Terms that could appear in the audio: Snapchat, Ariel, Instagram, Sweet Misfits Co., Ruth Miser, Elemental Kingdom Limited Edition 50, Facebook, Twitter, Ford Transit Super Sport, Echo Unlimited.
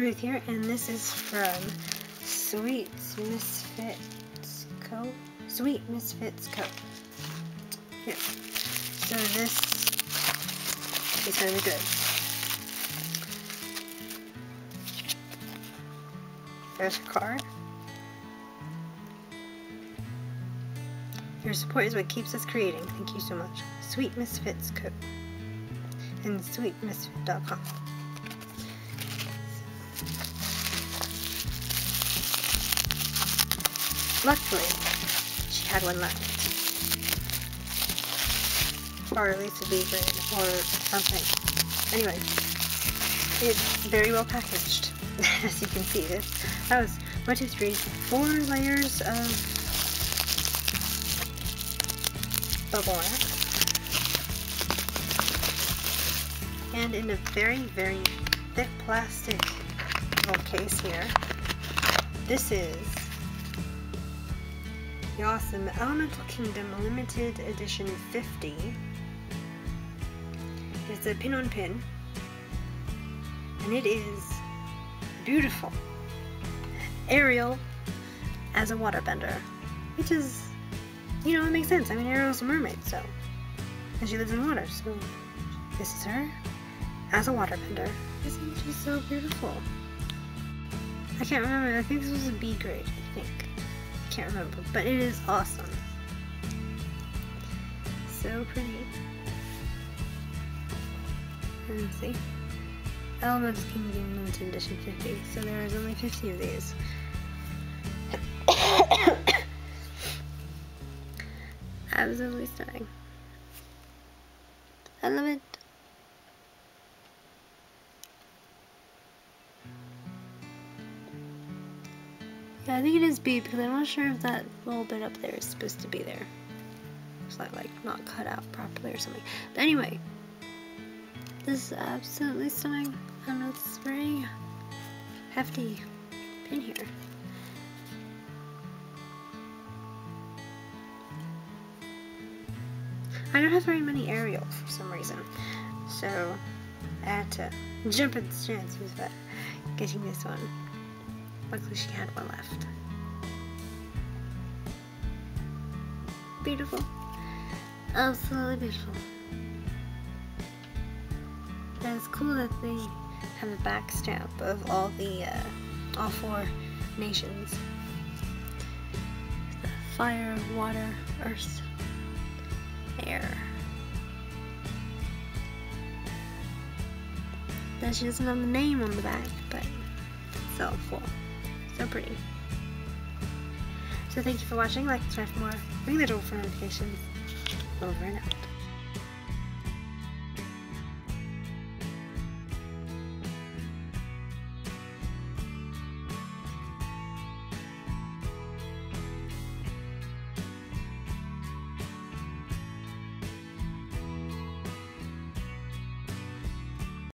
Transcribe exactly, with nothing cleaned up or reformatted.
Ruth here, and this is from Sweet Misfits Co. Sweet Misfits Co. Here. So this is going to be good. There's a car. Your support is what keeps us creating. Thank you so much. Sweet Misfits Co. and sweet misfit dot com. Luckily, she had one left. Or Lisa Beaver or something. Anyway, it's very well packaged. As you can see, this that was one, two, three, four layers of bubble wrap. And in a very, very thick plastic little case here, this is the awesome Elemental Kingdom Limited Edition fifty. It's a pin on pin, and it is beautiful. Ariel as a waterbender, which is, you know, it makes sense. I mean, Ariel's a mermaid, so, and she lives in water, so this is her as a waterbender. Isn't she so beautiful? I can't remember. I think this was a B grade, I think. Can't remember, but it is awesome. So pretty. Let's see. Elemental Kingdom Limited Edition fifty. So there is only fifty of these. Absolutely stunning. I love it. Yeah, I think it is B, because I'm not sure if that little bit up there is supposed to be there. It's not, like, not cut out properly or something. But anyway, this is absolutely stunning. I don't know, it's very hefty pin here. I don't have very many Ariel for some reason, so I had to jump at the chance with that, getting this one. Luckily she had one left. Beautiful. Absolutely beautiful. And it's cool that they have a back stamp of all the, uh, all four nations. Fire, water, earth, air. Now she doesn't have the name on the back, but it's so cool. So pretty. So thank you for watching. Like, subscribe for more. Ring the bell for notifications. Over and out.